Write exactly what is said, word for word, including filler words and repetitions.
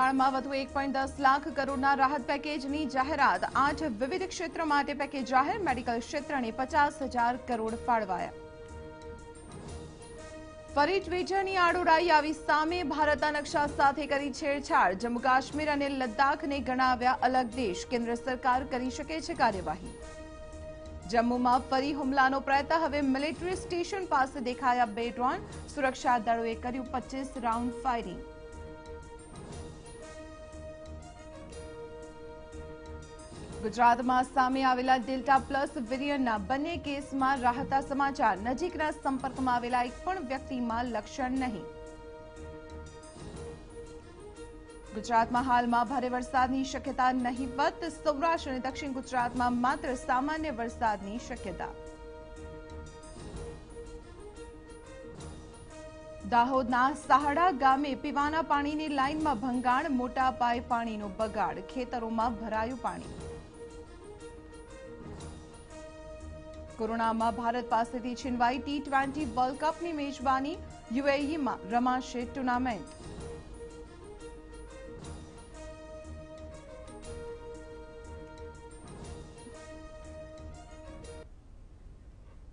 एक पॉइंट दस लाख करोड़ना राहत पैकेजनी जाहेरात। आज विविध क्षेत्रों माटे पैकेज जाहिर। मेडिकल क्षेत्रने पचास हज़ार करोड़ फाळवाया। फरी वीजानी आड़ोड़ाई आवी सामे भारतना नक्शा साथे करी छेड़छाड़। जम्मू काश्मीर अने लद्दाखने गणाव्या अलग देश। केन्द्र सरकार करी शके छे कार्यवाही। जम्मू में फरी हुमलानो प्रयत्न। हवे मिलिटरी स्टेशन पास देखाया बे ड्रोन। सुरक्षा दलोए कर्यु पच्चीस राउंड फायरिंग। गुजरात में सामे आवेला डेल्टा प्लस वेरियंटना बने केस में राहता समाचार। नजीकना संपर्क में आवेला एक पण व्यक्ति में लक्षण नहीं। गुजरात में हाल में भारे वरसादनी शक्यता नहीवत। सौराष्ट्र और दक्षिण गुजरात में मात्र सामान्य वरसादनी शक्यता। દાહોદના સાહડા ગામે પીવાના પાણીની લાઇનમાં ભંગાણ, મોટા પાયે પાણીનો બગાડ, ખેતરોમાં ભરાયું પાણી। કોરોનામાં ભારત પાસેથી છીનવાઈ ટી ટ્વેન્ટી વર્લ્ડ કપની મેજબાની। યુએઈમાં રમાશે ટુર્નામેન્ટ।